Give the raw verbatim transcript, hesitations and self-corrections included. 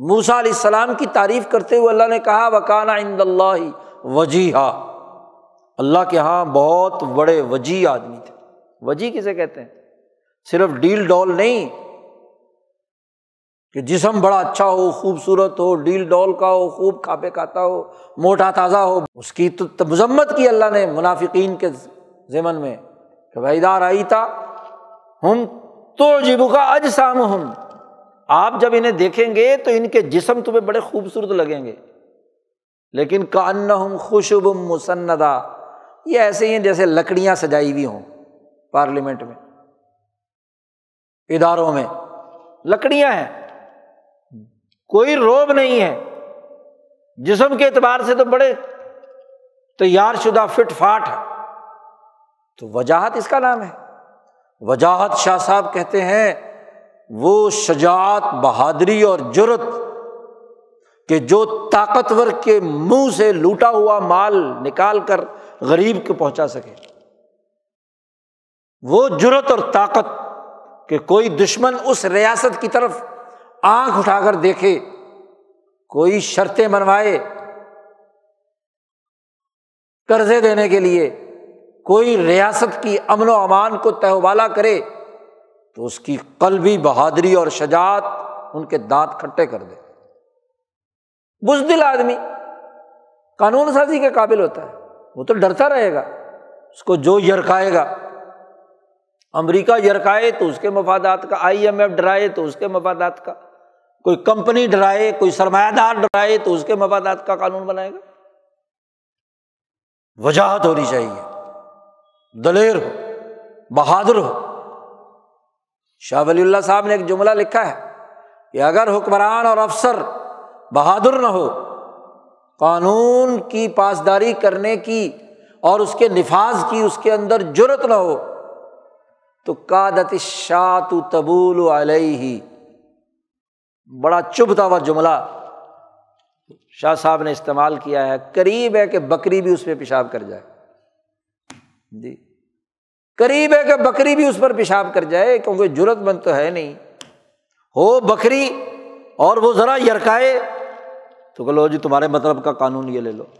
मूसा अलैहिस्सलाम की तारीफ़ करते हुए अल्लाह ने कहा वकाना इंदल्लाही वजीहा, अल्लाह के यहाँ बहुत बड़े वजी आदमी थे। वजी किसे कहते हैं? सिर्फ डील डॉल नहीं कि जिसम बड़ा अच्छा हो, खूबसूरत हो, डील डॉल का हो, खूब खापे खाता हो, मोटा ताज़ा हो। उसकी तो मज़म्मत की अल्लाह ने मुनाफिकीन के ज़मन में कि वइदा रअयता हुम तुअजिबुका अजसामुहुम, आप जब इन्हें देखेंगे तो इनके जिस्म तुम्हें बड़े खूबसूरत लगेंगे, लेकिन कान्नहुम खुशुबुम मुसन्नदा, ये ऐसे ही हैं जैसे लकड़ियां सजाई हुई हों। पार्लियामेंट में, इदारों में लकड़ियां हैं, कोई रोब नहीं है। जिस्म के एतबार से तो बड़े तैयार शुदा फिट फाट है। तो वजाहत इसका नाम है। वजाहत शाह साहब कहते हैं वो शजाअत, बहादरी और जुर्रत कि जो ताकतवर के मुंह से लूटा हुआ माल निकाल कर गरीब को पहुंचा सके, वो जुर्रत और ताकत कि कोई दुश्मन उस रियासत की तरफ आंख उठाकर देखे, कोई शर्तें मनवाए कर्जे देने के लिए, कोई रियासत की अमन व अमान को तहवाला करे, तो उसकी कल्बी बहादरी और शजाअत उनके दांत खट्टे कर दे। बुज़दिल आदमी कानून साजी के काबिल होता है, वो तो डरता रहेगा, उसको जो यरकाएगा, अमेरिका यरकाए तो उसके मफादात का, आई एम एफ डराए तो उसके मफादात का, कोई कंपनी डराए, कोई सरमायादार डराए तो उसके मफादात का कानून बनाएगा। वजाहत होनी चाहिए, दलेर हो, बहादुर हो। शाह वलीउल्लाह साहब ने एक जुमला लिखा है कि अगर हुक्मरान और अफसर बहादुर न हो, कानून की पासदारी करने की और उसके निफाज की उसके अंदर जुर्रत न हो, तो कादति शातु तबूलु अलैहि, बड़ा चुभता हुआ जुमला शाह साहब ने इस्तेमाल किया है। करीब है कि बकरी भी उस पर पेशाब कर जाए जी, करीब है कि बकरी भी उस पर पेशाब कर जाए, क्योंकि जुर्रतमंद तो है नहीं। हो बकरी और वो ज़रा यरकाए तो कहो जी तुम्हारे मतलब का कानून ये ले लो।